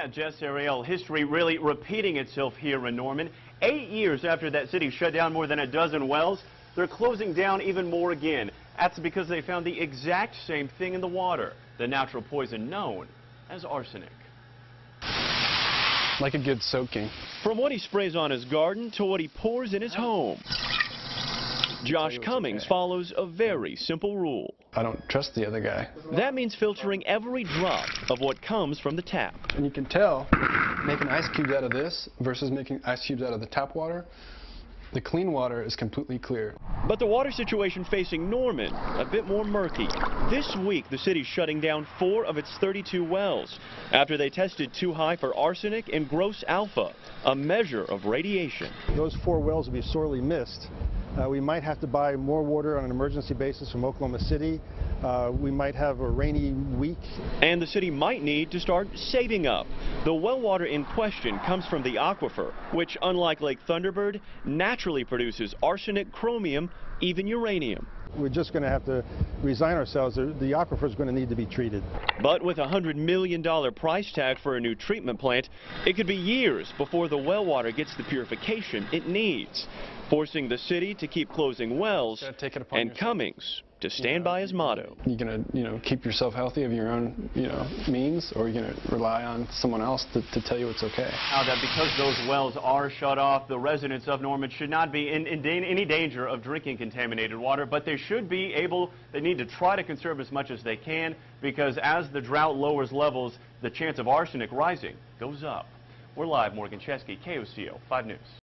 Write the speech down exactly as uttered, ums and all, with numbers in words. Yeah, Jess Ariel, history really repeating itself here in Norman. Eight years after that city shut down more than a dozen wells, they're closing down even more again. That's because they found the exact same thing in the water, the natural poison known as arsenic. Like a good soaking. From what he sprays on his garden to what he pours in his home, Josh Cummings follows a very simple rule. I don't trust the other guy. That means filtering every drop of what comes from the tap. And you can tell, making ice cubes out of this versus making ice cubes out of the tap water, the clean water is completely clear. But the water situation facing Norman, a bit more murky. This week, the city's shutting down four of its thirty-two wells after they tested too high for arsenic and gross alpha, a measure of radiation. Those four wells will be sorely missed. Uh, we might have to buy more water on an emergency basis from Oklahoma City. Uh, we might have a rainy week. And the city might need to start saving up. The well water in question comes from the aquifer, which, unlike Lake Thunderbird, naturally produces arsenic, chromium, even uranium. We're just going to have to resign ourselves. The aquifer is going to need to be treated. But with a one hundred million dollar price tag for a new treatment plant, it could be years before the well water gets the purification it needs, forcing the city to keep closing wells and Cummings to stand by his motto. You're going to, you know, keep yourself healthy of your own, you know, means, or you're going to rely on someone else to, to tell you it's okay. Now that because those wells are shut off, the residents of Norman should not be in, in any danger of drinking contaminated water, but they should be able, they need to try to conserve as much as they can, because as the drought lowers levels, the chance of arsenic rising goes up. We're live, Morgan Chesky, K O C O five News.